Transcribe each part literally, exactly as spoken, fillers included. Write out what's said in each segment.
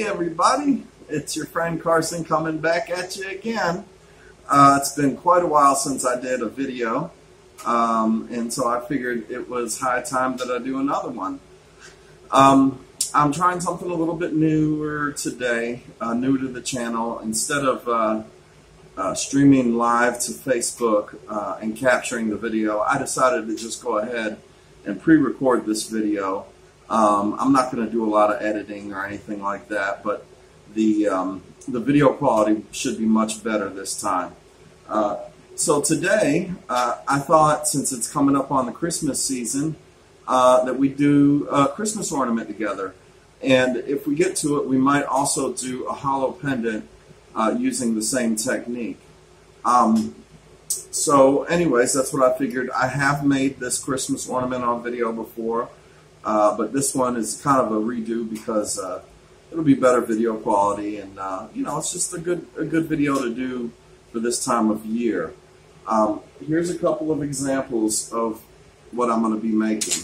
Hey everybody, it's your friend Carson coming back at you again. Uh, it's been quite a while since I did a video, um, and so I figured it was high time that I do another one. Um, I'm trying something a little bit newer today, uh, new to the channel. Instead of uh, uh, streaming live to Facebook uh, and capturing the video, I decided to just go ahead and pre-record this video. Um, I'm not going to do a lot of editing or anything like that, but the um, the video quality should be much better this time. Uh, so today, uh, I thought, since it's coming up on the Christmas season, uh, that we do a Christmas ornament together. And if we get to it, we might also do a hollow pendant uh, using the same technique. Um, so anyways, that's what I figured. I have made this Christmas ornament on video before. Uh, but this one is kind of a redo because uh, it'll be better video quality, and uh, you know, it's just a good a good video to do for this time of year. Um, here's a couple of examples of what I'm going to be making.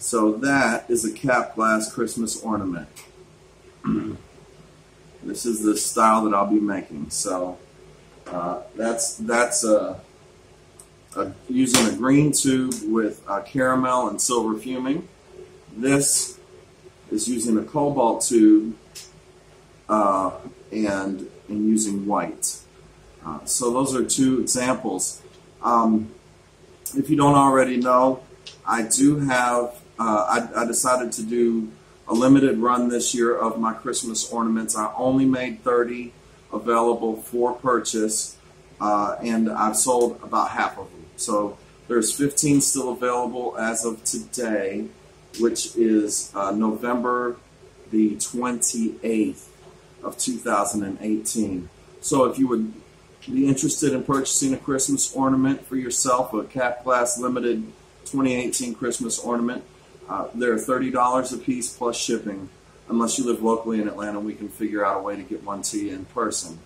So that is a Capglass Christmas ornament. This is the style that I'll be making. So uh, that's that's a, a using a green tube with uh, caramel and silver fuming. This is using a cobalt tube uh, and, and using white. Uh, so those are two examples. Um, if you don't already know, I do have, uh, I, I decided to do a limited run this year of my Christmas ornaments. I only made thirty available for purchase, uh, and I've sold about half of them. So there's fifteen still available as of today, which is uh, November the twenty-eighth of two thousand eighteen. So if you would be interested in purchasing a Christmas ornament for yourself, a Capglass Limited twenty eighteen Christmas ornament, uh, they're thirty dollars a piece plus shipping. Unless you live locally in Atlanta, we can figure out a way to get one to you in person.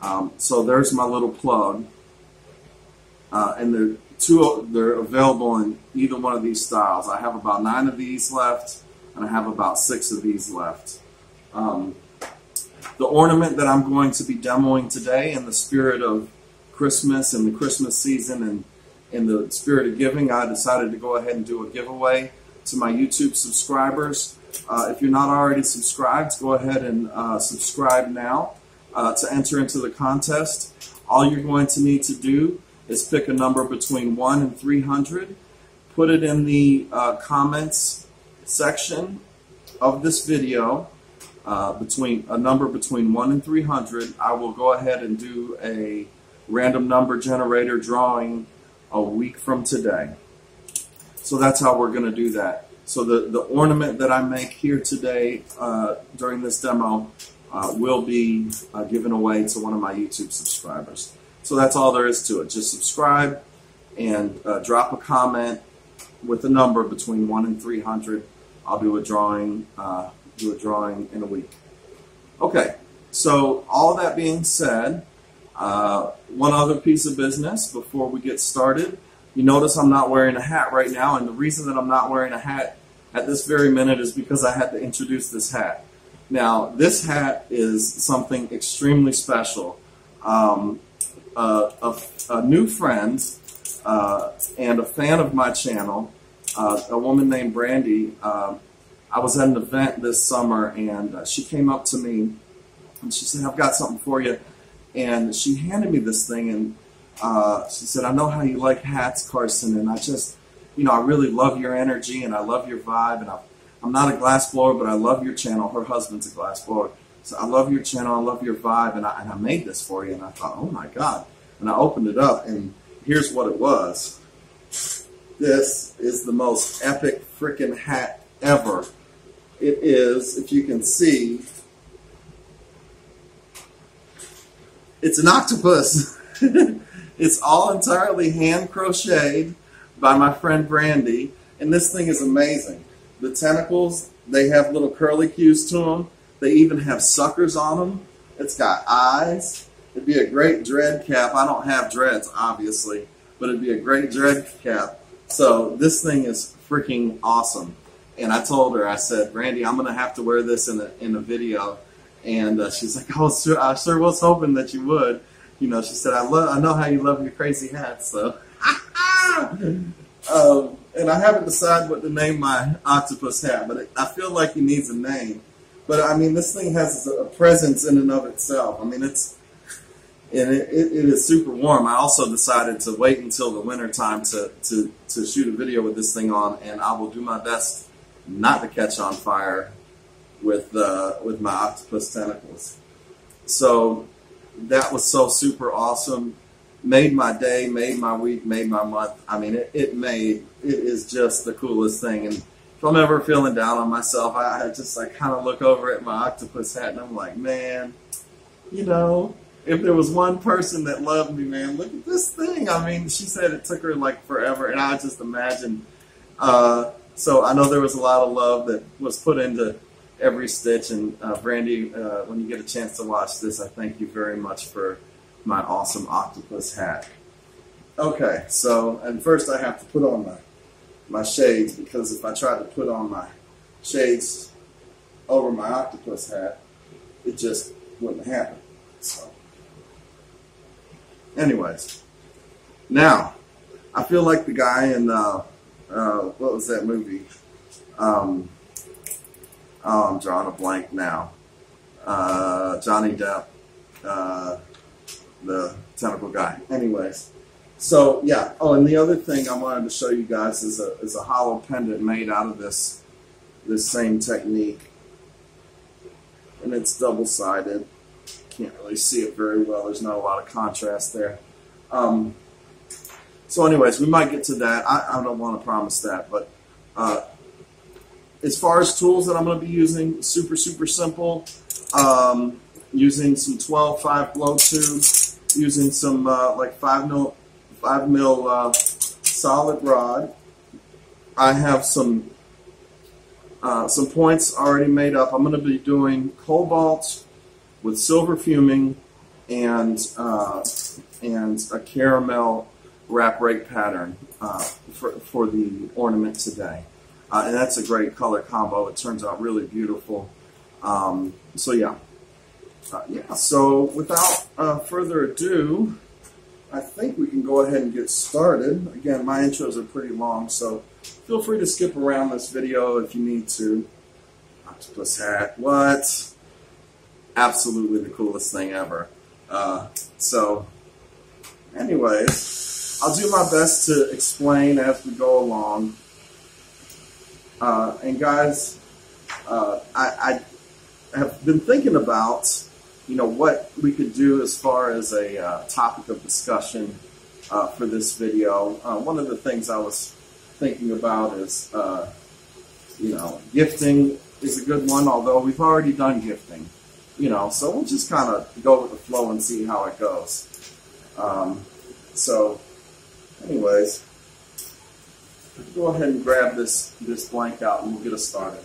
Um, so there's my little plug. Uh, and they're, two, they're available in either one of these styles. I have about nine of these left, and I have about six of these left. Um, the ornament that I'm going to be demoing today, in the spirit of Christmas and the Christmas season and in the spirit of giving, I decided to go ahead and do a giveaway to my YouTube subscribers. Uh, if you're not already subscribed, go ahead and uh, subscribe now uh, to enter into the contest. All you're going to need to do is pick a number between one and three hundred, put it in the uh, comments section of this video, uh, between a number between one and three hundred. I will go ahead and do a random number generator drawing a week from today. So that's how we're going to do that. So the, the ornament that I make here today uh, during this demo uh, will be uh, given away to one of my YouTube subscribers. So that's all there is to it. Just subscribe and uh, drop a comment with a number between one and three hundred. I'll do a drawing, uh, do a drawing in a week. Okay, so all that being said, uh, one other piece of business before we get started. You notice I'm not wearing a hat right now, and the reason that I'm not wearing a hat at this very minute is because I had to introduce this hat. Now, this hat is something extremely special. Um, Uh, a, a new friend uh, and a fan of my channel, uh, a woman named Brandi. Uh, I was at an event this summer, and uh, she came up to me and she said, "I've got something for you." And she handed me this thing, and uh, she said, "I know how you like hats, Carson, and I just, you know, I really love your energy and I love your vibe. And I, I'm not a glass blower, but I love your channel." Her husband's a glass blower. So I love your channel, I love your vibe, and I, and I made this for you. And I thought, oh my God. And I opened it up, and here's what it was. This is the most epic freaking hat ever. It is, if you can see, it's an octopus. It's all entirely hand crocheted by my friend Brandi. And this thing is amazing. The tentacles, they have little curlicues to them. They even have suckers on them. It's got eyes. It'd be a great dread cap. I don't have dreads, obviously, but it'd be a great dread cap. So this thing is freaking awesome. And I told her, I said, "Brandi, I'm going to have to wear this in a, in a video." And uh, she's like, oh, sir, I sure was hoping that you would. You know, she said, I love, I know how you love your crazy hats. So, uh, and I haven't decided what to name my octopus hat, but it, I feel like he needs a name. But I mean, this thing has a presence in and of itself. I mean, it's and it, it, it is super warm. I also decided to wait until the winter time to, to, to shoot a video with this thing on, and I will do my best not to catch on fire with uh, with my octopus tentacles. So that was so super awesome. Made my day, made my week, made my month. I mean, it, it made, it is just the coolest thing. And if I'm ever feeling down on myself, I, I just like kind of look over at my octopus hat and I'm like, man, you know, if there was one person that loved me, man, look at this thing. I mean, she said it took her like forever, and I just imagine. Uh, so I know there was a lot of love that was put into every stitch. And uh, Brandi, uh, when you get a chance to watch this, I thank you very much for my awesome octopus hat. Okay, so, and first I have to put on my, my shades, because if I try to put on my shades over my octopus hat, it just wouldn't happen. So, anyways, now, I feel like the guy in, uh, uh, what was that movie? Um, oh, I'm drawing a blank now. Uh, Johnny Depp. Uh, the tentacle guy. Anyways, so yeah. Oh, and the other thing I wanted to show you guys is a is a hollow pendant made out of this this same technique, and it's double sided. Can't really see it very well. There's not a lot of contrast there. Um, so, anyways, we might get to that. I, I don't want to promise that, but uh, as far as tools that I'm going to be using, super super simple. Um, using some twelve five blow tubes. Using some uh, like five mil, five mil uh, solid rod. I have some uh, some points already made up. I'm going to be doing cobalt with silver fuming and uh, and a caramel wrap rake pattern uh, for for the ornament today, uh, and that's a great color combo. It turns out really beautiful. Um, so yeah. Uh, yeah, so without uh, further ado, I think we can go ahead and get started. Again, my intros are pretty long, so feel free to skip around this video if you need to. Octopus hat, what? Absolutely the coolest thing ever. Uh, so, anyways, I'll do my best to explain as we go along. Uh, and guys, uh, I, I have been thinking about, you know, what we could do as far as a uh, topic of discussion uh, for this video. Uh, one of the things I was thinking about is, uh, you know, gifting is a good one, although we've already done gifting, you know, so we'll just kind of go with the flow and see how it goes. Um, so, anyways, go ahead and grab this, this blank out and we'll get us started.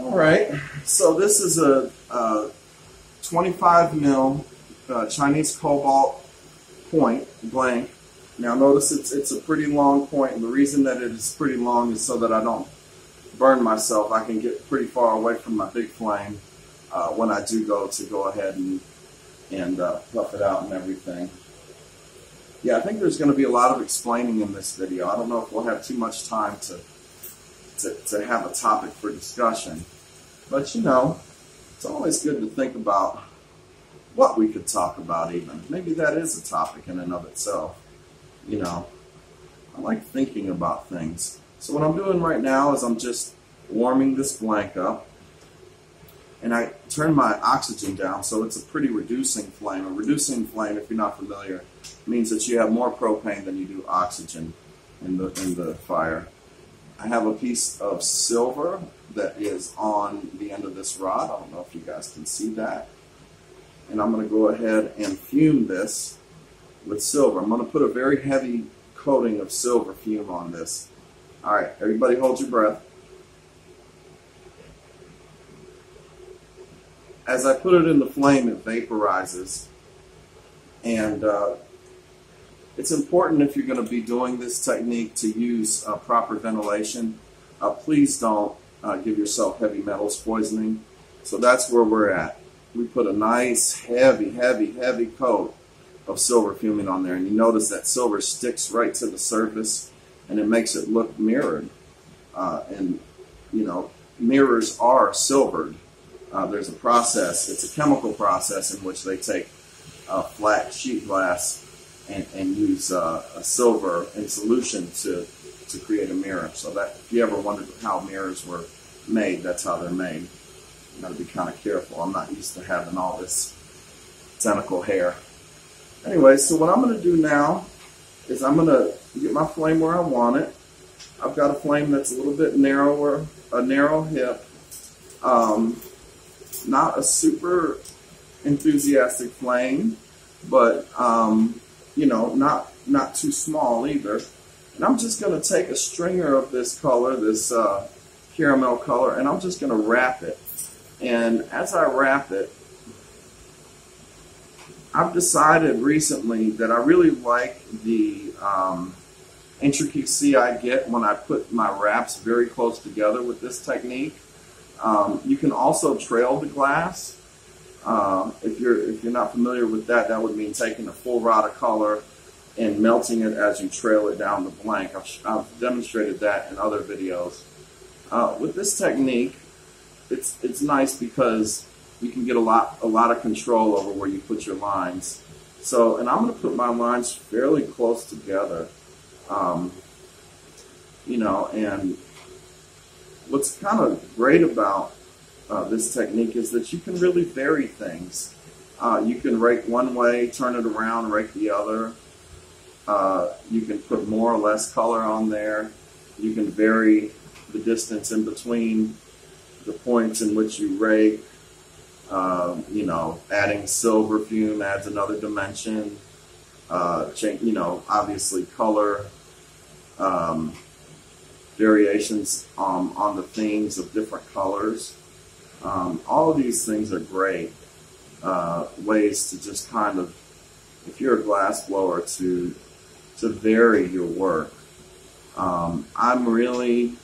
All right, so this is a, a twenty-five mil uh, Chinese cobalt point blank. Now notice it's, it's a pretty long point, and the reason that it is pretty long is so that I don't burn myself. I can get pretty far away from my big flame uh, when I do go to go ahead and, and uh, puff it out and everything. Yeah, I think there's going to be a lot of explaining in this video. I don't know if we'll have too much time to To, to have a topic for discussion. But you know, it's always good to think about what we could talk about even. Maybe that is a topic in and of itself. You know, I like thinking about things. So what I'm doing right now is I'm just warming this blank up, and I turn my oxygen down, so it's a pretty reducing flame. A reducing flame, if you're not familiar, means that you have more propane than you do oxygen in the, in the fire. I have a piece of silver that is on the end of this rod. I don't know if you guys can see that. And I'm going to go ahead and fume this with silver. I'm going to put a very heavy coating of silver fume on this. All right, everybody hold your breath. As I put it in the flame, it vaporizes. And uh, It's important, if you're going to be doing this technique, to use uh, proper ventilation. Uh, please don't uh, give yourself heavy metals poisoning. So that's where we're at. We put a nice heavy, heavy, heavy coat of silver fuming on there, and you notice that silver sticks right to the surface and it makes it look mirrored. Uh, and you know, mirrors are silvered. Uh, there's a process, it's a chemical process in which they take a flat sheet glass and, and use uh, a silver in solution to, to create a mirror. So that, if you ever wondered how mirrors were made, that's how they're made. You've got to be kind of careful. I'm not used to having all this tentacle hair. Anyway, so what I'm going to do now is I'm going to get my flame where I want it. I've got a flame that's a little bit narrower, a narrow hip, um, not a super enthusiastic flame, but um, you know, not not too small either. And I'm just going to take a stringer of this color, this uh, caramel color, and I'm just going to wrap it. And as I wrap it, I've decided recently that I really like the um, intricacy I get when I put my wraps very close together with this technique. Um, you can also trail the glass. Uh, if you're if you're not familiar with that, that would mean taking a full rod of color and melting it as you trail it down the blank. I've, I've demonstrated that in other videos. Uh, with this technique, it's it's nice because you can get a lot a lot of control over where you put your lines. So, and I'm going to put my lines fairly close together, um, you know. And what's kind of great about uh, this technique is that you can really vary things. Uh, you can rake one way, turn it around, rake the other. Uh, you can put more or less color on there. You can vary the distance in between the points in which you rake. Um, you know, adding silver fume adds another dimension. Uh, change, you know, obviously color, um, variations um, on the themes of different colors. Um, all of these things are great uh, ways to just kind of, if you're a glassblower, to to vary your work. Um, I'm really,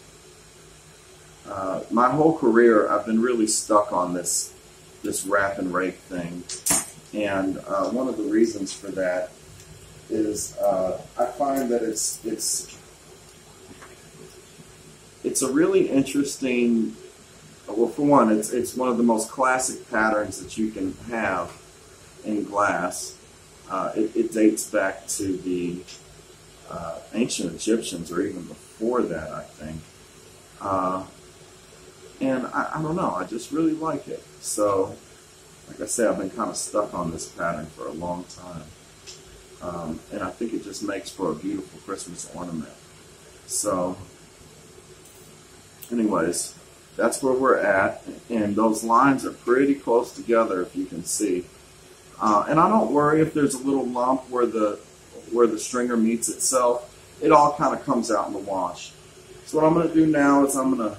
uh, my whole career, I've been really stuck on this. this wrap and rake thing, and uh, one of the reasons for that is uh, I find that it's it's it's a really interesting. Well, for one, it's it's one of the most classic patterns that you can have in glass. Uh, it, it dates back to the uh, ancient Egyptians, or even before that, I think. Uh, And I, I don't know, I just really like it. So, like I said, I've been kind of stuck on this pattern for a long time. Um, and I think it just makes for a beautiful Christmas ornament. So, anyways, that's where we're at. And those lines are pretty close together, if you can see. Uh, and I don't worry if there's a little lump where the, where the stringer meets itself. It all kind of comes out in the wash. So what I'm going to do now is I'm going to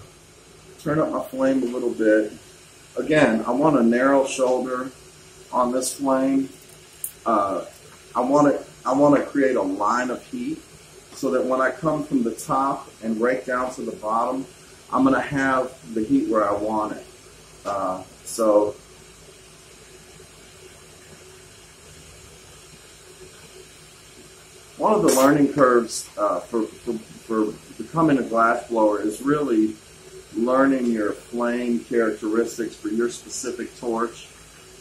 turn up my flame a little bit. Again, I want a narrow shoulder on this flame. Uh, I want to I want to create a line of heat so that when I come from the top and rake down to the bottom, I'm going to have the heat where I want it. Uh, so one of the learning curves uh, for, for for becoming a glassblower is really learning your flame characteristics for your specific torch.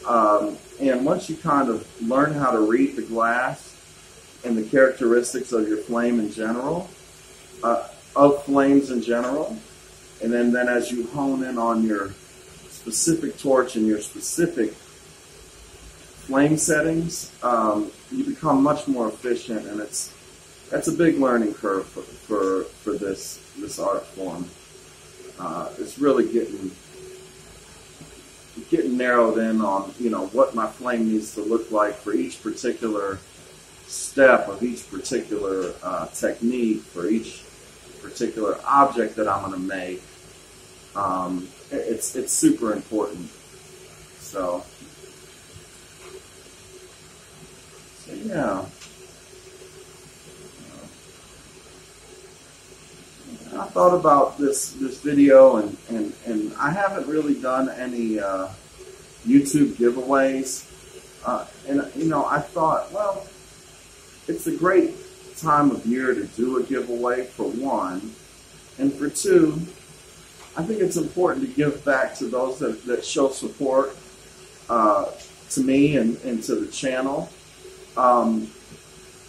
Um, and once you kind of learn how to read the glass and the characteristics of your flame in general, uh, of flames in general, and then, then as you hone in on your specific torch and your specific flame settings, um, you become much more efficient, and it's that's a big learning curve for, for, for this, this art form. Uh, it's really getting getting narrowed in on, you know, what my flame needs to look like for each particular step of each particular uh, technique, for each particular object that I'm going to make. Um, it's it's super important. So, so yeah. I thought about this this video, and and and I haven't really done any uh, YouTube giveaways, uh, and you know I thought, well, it's a great time of year to do a giveaway for one, and for two, I think it's important to give back to those that, that show support uh, to me and, and to the channel, um,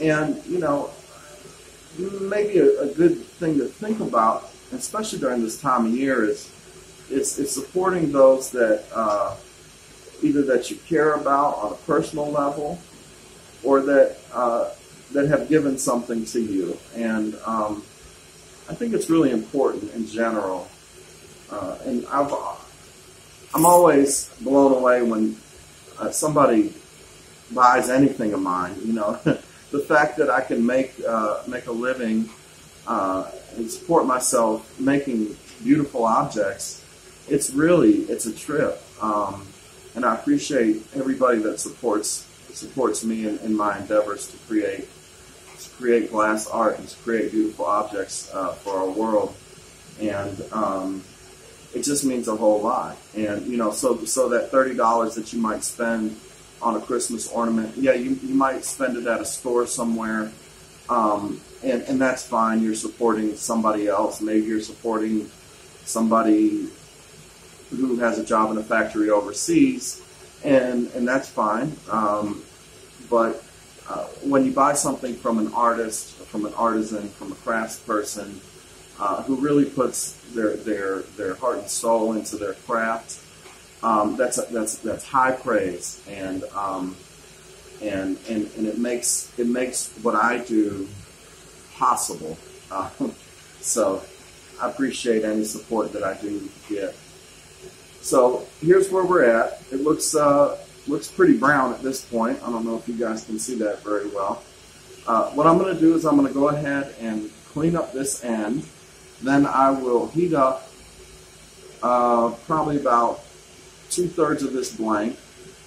and you know. Maybe a, a good thing to think about, especially during this time of year, is it's, it's supporting those that uh, either that you care about on a personal level, or that uh, that have given something to you. And um, I think it's really important in general. Uh, and I've I'm always blown away when uh, somebody buys anything of mine. You know. The fact that I can make uh, make a living uh, and support myself making beautiful objects, it's really it's a trip, um, and I appreciate everybody that supports supports me in, in my endeavors to create to create glass art and to create beautiful objects uh, for our world, and um, it just means a whole lot. And you know, so so that thirty dollars that you might spend on a Christmas ornament, yeah, you, you might spend it at a store somewhere, um, and, and that's fine. You're supporting somebody else. Maybe you're supporting somebody who has a job in a factory overseas, and, and that's fine. Um, but uh, when you buy something from an artist, from an artisan, from a craftsperson uh, who really puts their, their, their heart and soul into their craft, Um, that's that's that's high praise, and um, and and and it makes it makes what I do possible. Uh, so I appreciate any support that I do get. So here's where we're at. It looks uh, looks pretty brown at this point. I don't know if you guys can see that very well. Uh, what I'm going to do is I'm going to go ahead and clean up this end. Then I will heat up uh, probably about two thirds of this blank,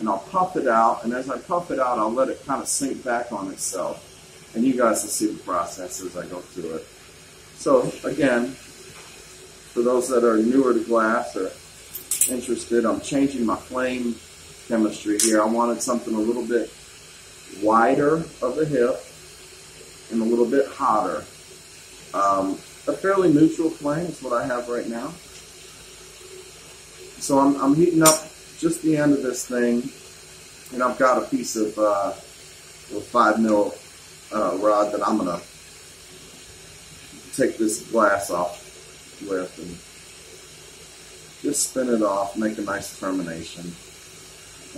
and I'll puff it out, and as I puff it out, I'll let it kind of sink back on itself, and you guys will see the process as I go through it. So again, for those that are newer to glass or interested, I'm changing my flame chemistry here. I wanted something a little bit wider of the hip and a little bit hotter. Um, a fairly neutral flame is what I have right now. So I'm, I'm heating up just the end of this thing, and I've got a piece of uh, little five mil uh, rod that I'm gonna take this glass off with and just spin it off, make a nice termination.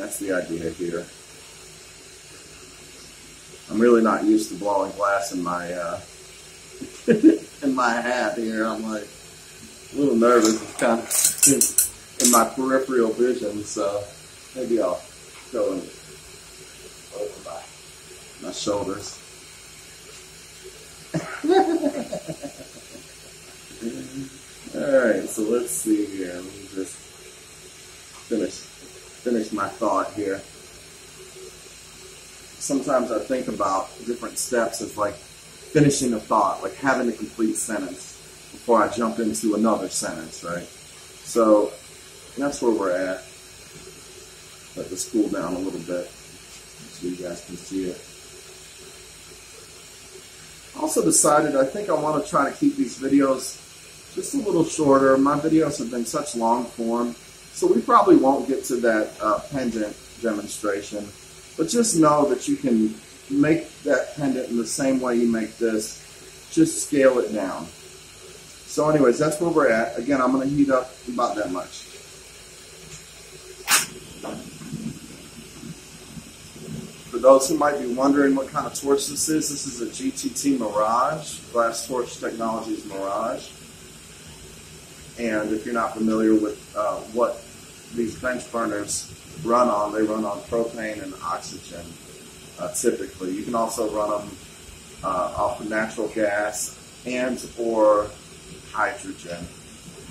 That's the idea here. I'm really not used to blowing glass in my uh, in my hat here. I'm like a little nervous. It's kind of in my peripheral vision, so maybe I'll go and over my, my shoulders. Alright, so let's see here. Let me just finish, finish my thought here. Sometimes I think about different steps as like finishing a thought, like having a complete sentence before I jump into another sentence, right? So that's where we're at. Let this cool down a little bit so you guys can see it. I also decided I think I want to try to keep these videos just a little shorter. My videos have been such long form, so we probably won't get to that uh, pendant demonstration. But just know that you can make that pendant in the same way you make this. Just scale it down. So anyways, that's where we're at. Again, I'm going to heat up about that much. For those who might be wondering what kind of torch this is, this is a G T T Mirage, Glass Torch Technologies Mirage. And if you're not familiar with uh, what these bench burners run on, they run on propane and oxygen, uh, typically. You can also run them uh, off of natural gas and or hydrogen,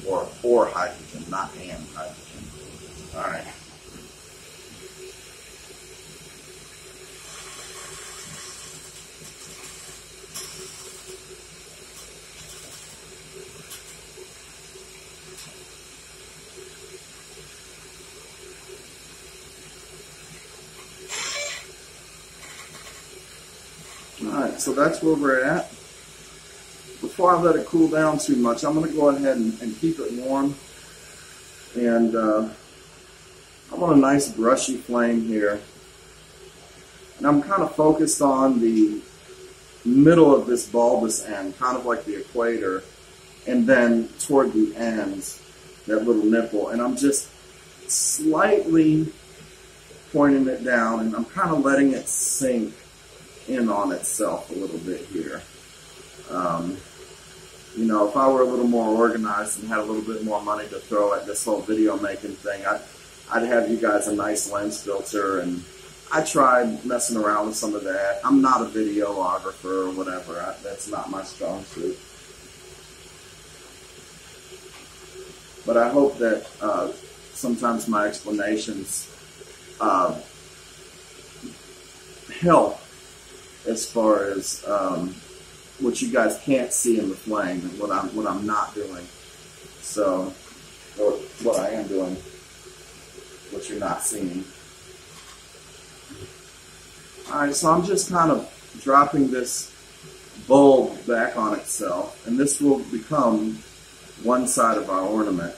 or or hydrogen, not and hydrogen. All right. that, so that's where we're at. Before I let it cool down too much, I'm going to go ahead and, and keep it warm. And uh, I want a nice brushy flame here. And I'm kind of focused on the middle of this bulbous end, kind of like the equator, and then toward the ends, that little nipple. And I'm just slightly pointing it down, and I'm kind of letting it sink in on itself a little bit here. Um, you know, if I were a little more organized and had a little bit more money to throw at this whole video making thing, I'd, I'd have you guys a nice lens filter, and I tried messing around with some of that. I'm not a videographer or whatever. I, that's not my strong suit. But I hope that uh, sometimes my explanations uh, help as far as um, what you guys can't see in the flame and what I'm, what I'm not doing. So, or what I am doing, what you're not seeing. Alright, so I'm just kind of dropping this bulb back on itself, and this will become one side of our ornament.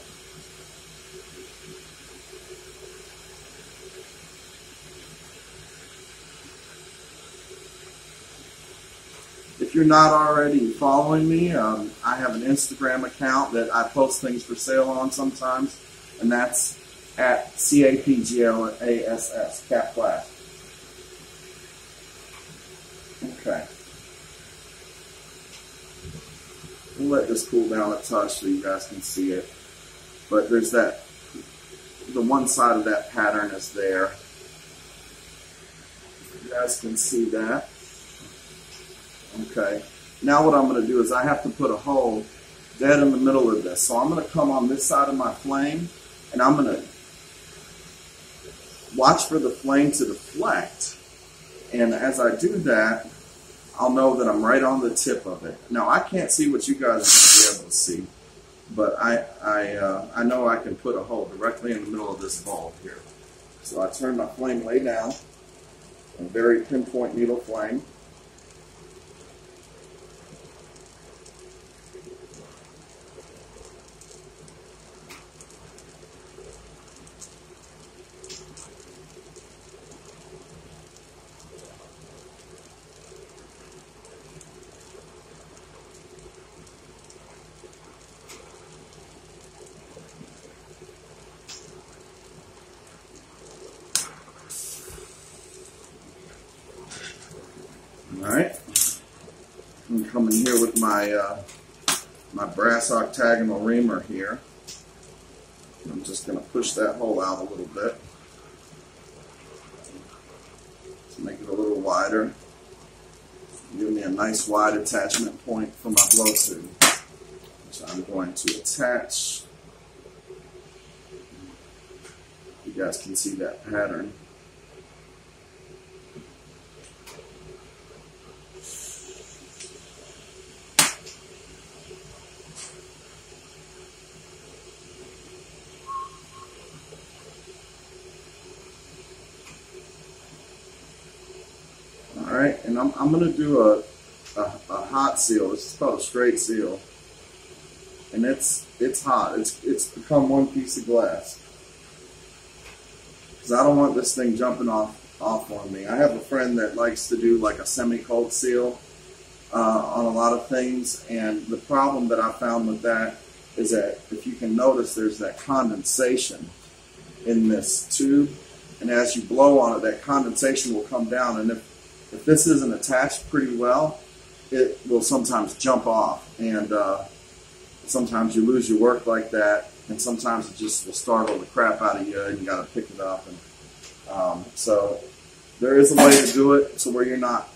If you're not already following me, um, I have an Instagram account that I post things for sale on sometimes, and that's at C A P G L A S S, Capglass. Okay. We'll let this cool down a touch so you guys can see it. But there's that, the one side of that pattern is there. You guys can see that. Okay. Now what I'm going to do is I have to put a hole dead in the middle of this. So I'm going to come on this side of my flame, and I'm going to watch for the flame to deflect. And as I do that, I'll know that I'm right on the tip of it. Now, I can't see what you guys are going to be able to see, but I, I, uh, I know I can put a hole directly in the middle of this bulb here. So I turn my flame way down, and very pinpoint needle flame. Alright, I'm coming here with my uh, my brass octagonal reamer here. I'm just going to push that hole out a little bit to make it a little wider. Give me a nice wide attachment point for my blow tube, which I'm going to attach. You guys can see that pattern. Alright, and I'm, I'm going to do a, a, a hot seal. It's called a straight seal. And it's it's hot. It's, it's become one piece of glass. Because I don't want this thing jumping off, off on me. I have a friend that likes to do like a semi-cold seal uh, on a lot of things. And the problem that I found with that is that if you can notice, there's that condensation in this tube. And as you blow on it, that condensation will come down. And if If this isn't attached pretty well, it will sometimes jump off, and uh, sometimes you lose your work like that, and sometimes it just will startle the crap out of you, and you got to pick it up. And um, so there is a way to do it to where you're not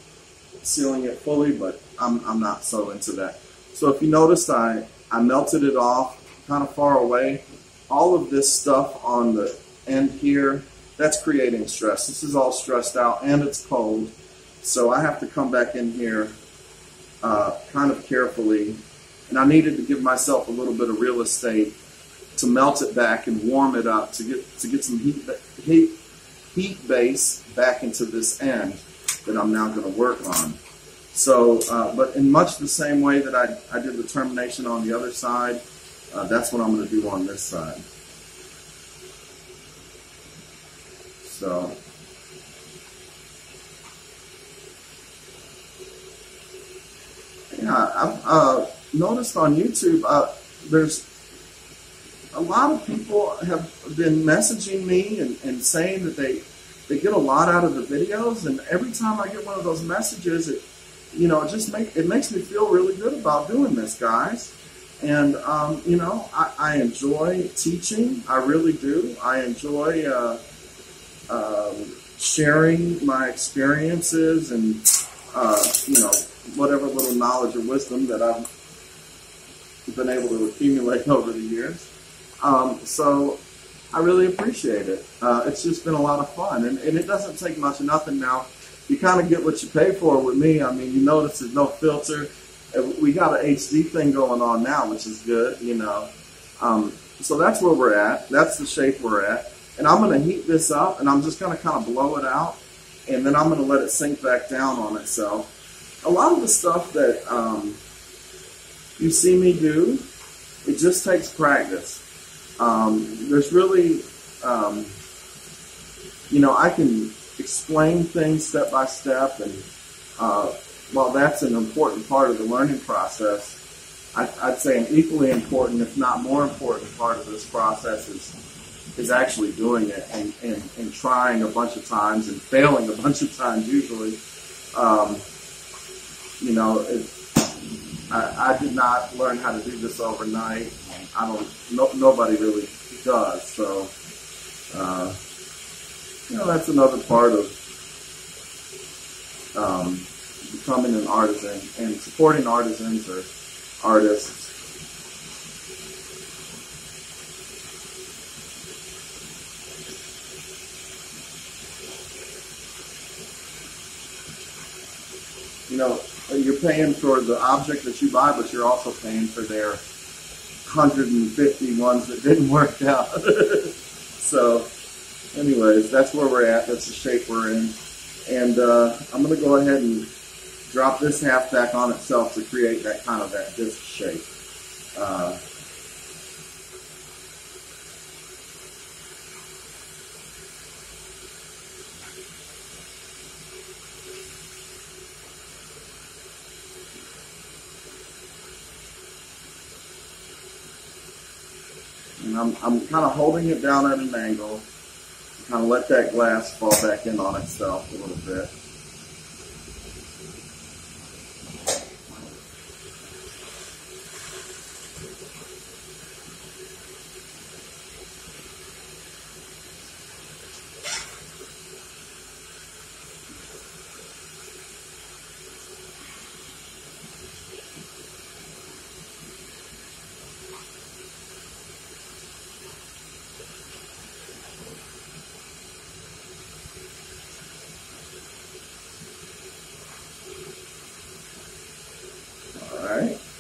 sealing it fully, but I'm, I'm not so into that. So if you noticed, I, I melted it off kind of far away. All of this stuff on the end here, that's creating stress. This is all stressed out, and it's cold. So I have to come back in here uh, kind of carefully, and I needed to give myself a little bit of real estate to melt it back and warm it up to get to get some heat heat heat base back into this end that I'm now going to work on. So, uh, but in much the same way that I, I did the termination on the other side, uh, that's what I'm going to do on this side. So, yeah, I've uh, noticed on YouTube, uh, there's a lot of people have been messaging me and, and saying that they, they get a lot out of the videos, and every time I get one of those messages, it, you know, it just make, it makes me feel really good about doing this, guys. And, um, you know, I, I enjoy teaching. I really do. I enjoy uh, uh, sharing my experiences and, uh, you know, whatever little knowledge or wisdom that I've been able to accumulate over the years. Um, so I really appreciate it. Uh, it's just been a lot of fun. And, and it doesn't take much of nothing now. You kind of get what you pay for with me. I mean, you notice there's no filter. We got an H D thing going on now, which is good, you know. Um, so that's where we're at. That's the shape we're at. And I'm going to heat this up, and I'm just going to kind of blow it out, and then I'm going to let it sink back down on itself. A lot of the stuff that um, you see me do, it just takes practice. Um, there's really, um, you know, I can explain things step by step, and uh, while that's an important part of the learning process, I, I'd say an equally important, if not more important, part of this process is is actually doing it and, and, and trying a bunch of times and failing a bunch of times usually. Um, you know, it, I, I did not learn how to do this overnight. I don't, no, nobody really does, so... Uh, You know, that's another part of um, becoming an artisan and supporting artisans or artists. You know, you're paying for the object that you buy, but you're also paying for their one hundred fifty ones that didn't work out. So... anyways, that's where we're at. That's the shape we're in. And uh, I'm going to go ahead and drop this half back on itself to create that kind of that disc shape. Uh, and I'm, I'm kind of holding it down at an angle. Kind of let that glass fall back in on itself a little bit.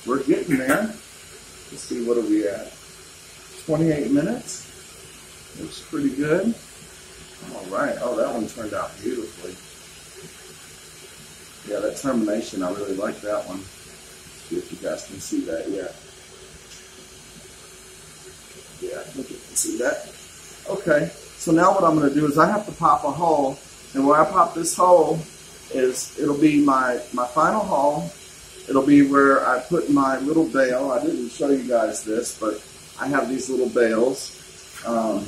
We're getting there. Let's see, what are we at? twenty-eight minutes. Looks pretty good. All right. Oh, that one turned out beautifully. Yeah, that termination, I really like that one. Let's see if you guys can see that yet. Yeah, I think you can see that. Okay. So now what I'm going to do is I have to pop a hole. And where I pop this hole is it'll be my, my final hole. It'll be where I put my little bale. I didn't show you guys this, but I have these little bales, um,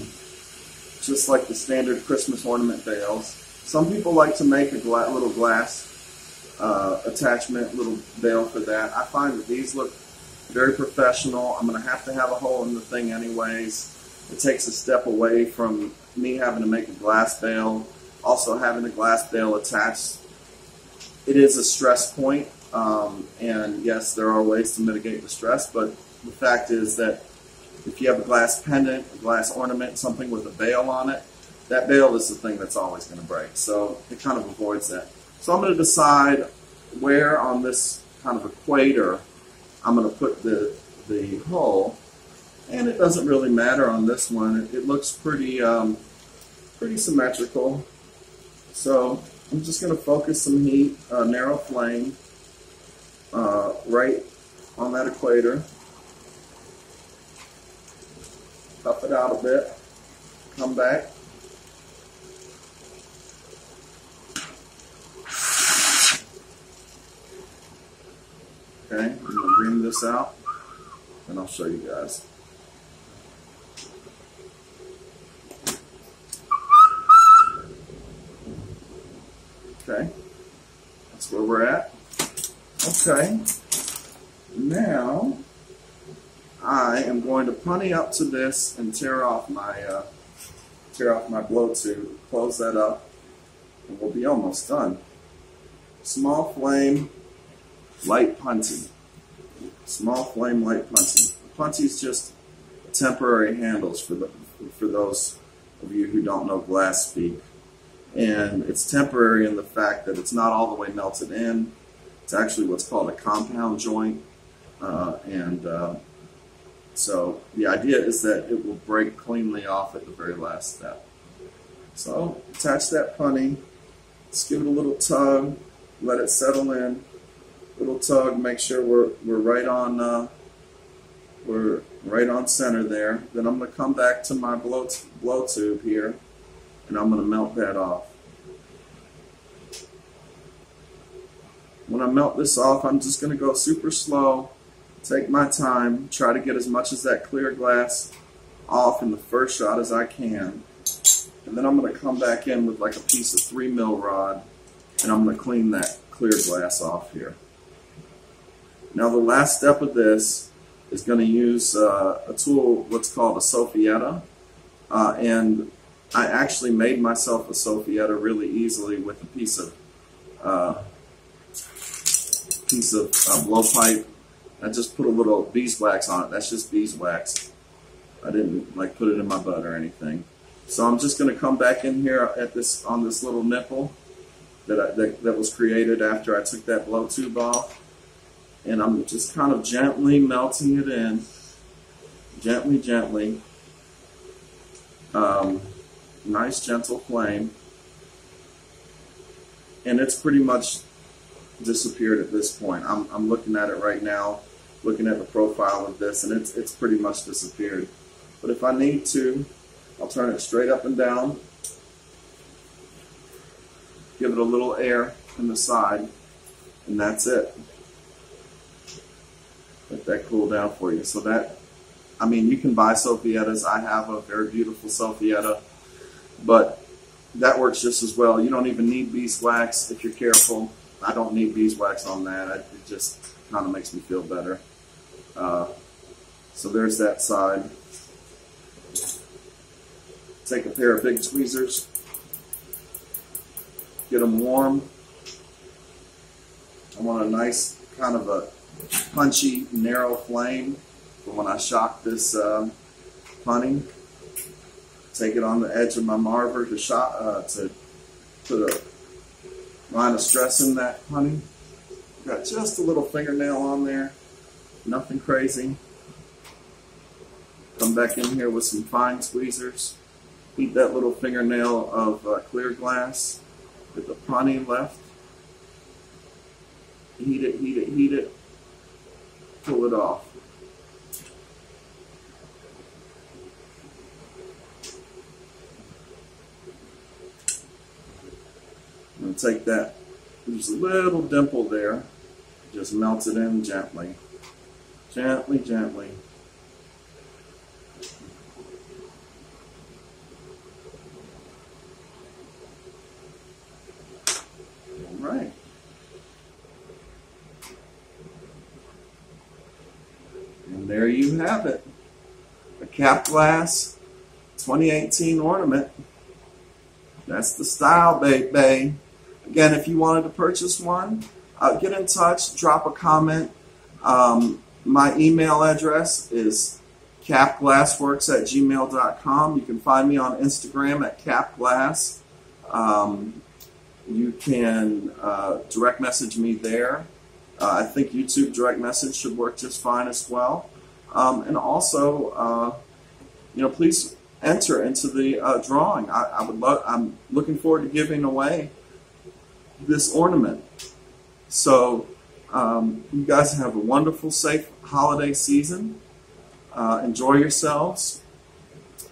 just like the standard Christmas ornament bales. Some people like to make a gla little glass uh, attachment, little bale for that. I find that these look very professional. I'm going to have to have a hole in the thing anyways. It takes a step away from me having to make a glass bale. Also, having the glass bale attached, it is a stress point. Um, and yes, there are ways to mitigate the stress, but the fact is that if you have a glass pendant, a glass ornament, something with a bail on it, that bail is the thing that's always going to break. So it kind of avoids that. So I'm going to decide where on this kind of equator I'm going to put the, the hole. And it doesn't really matter on this one. It, it looks pretty, um, pretty symmetrical. So I'm just going to focus some heat, uh, narrow flame. uh, right on that equator. Puff it out a bit, come back. Okay, I'm going to rim this out and I'll show you guys. Okay, that's where we're at. Okay, now I am going to punny up to this and tear off my uh, tear off my blow tube, close that up, and we'll be almost done. Small flame, light punting. Small flame, light punting. Punting's just temporary handles for the for those of you who don't know glass speak. And it's temporary in the fact that it's not all the way melted in. It's actually what's called a compound joint. Uh, and uh, so the idea is that it will break cleanly off at the very last step. So attach that punny, just give it a little tug, let it settle in. Little tug, make sure we're we're right on uh, we're right on center there. Then I'm going to come back to my blow blow tube here, and I'm going to melt that off. When I melt this off, I'm just going to go super slow, take my time, try to get as much as that clear glass off in the first shot as I can, and then I'm going to come back in with like a piece of three mil rod, and I'm going to clean that clear glass off here. Now the last step of this is going to use uh, a tool, what's called a Soffietta, uh, and I actually made myself a Soffietta really easily with a piece of uh, piece of uh, blowpipe. I just put a little beeswax on it. That's just beeswax. I didn't like put it in my butt or anything. So I'm just going to come back in here at this on this little nipple that I, that that was created after I took that blow tube off, and I'm just kind of gently melting it in, gently, gently. Um, Nice gentle flame, and it's pretty much disappeared at this point. I'm, I'm looking at it right now, looking at the profile of this, and it's, it's pretty much disappeared. But if I need to, I'll turn it straight up and down, give it a little air in the side, and that's it. Let that cool down for you. So that, I mean, you can buy Sofiettas. I have a very beautiful Soffietta, but that works just as well. You don't even need beeswax if you're careful. I don't need beeswax on that. I, it just kind of makes me feel better. Uh, so there's that side. Take a pair of big tweezers. Get them warm. I want a nice kind of a punchy, narrow flame for when I shock this uh, punning. Take it on the edge of my marver to shot uh, to put a line of stress in that honey. Got just a little fingernail on there, nothing crazy. Come back in here with some fine tweezers. Heat that little fingernail of uh, clear glass with the honey left. Heat it, heat it, heat it. Pull it off. I'm going to take that, there's a little dimple there, just melt it in gently, gently, gently. All right. And there you have it, a Capglass twenty eighteen ornament. That's the style, baby. Again, if you wanted to purchase one, uh, get in touch, drop a comment. Um, my email address is capglassworks at gmail dot com. You can find me on Instagram at capglass. Um, you can uh, direct message me there. Uh, I think YouTube direct message should work just fine as well. Um, and also, uh, you know, please enter into the uh, drawing. I, I would love. I'm looking forward to giving away this ornament. So Um, you guys have a wonderful, safe holiday season. Uh, enjoy yourselves,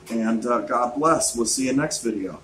and uh, God bless. We'll see you next video.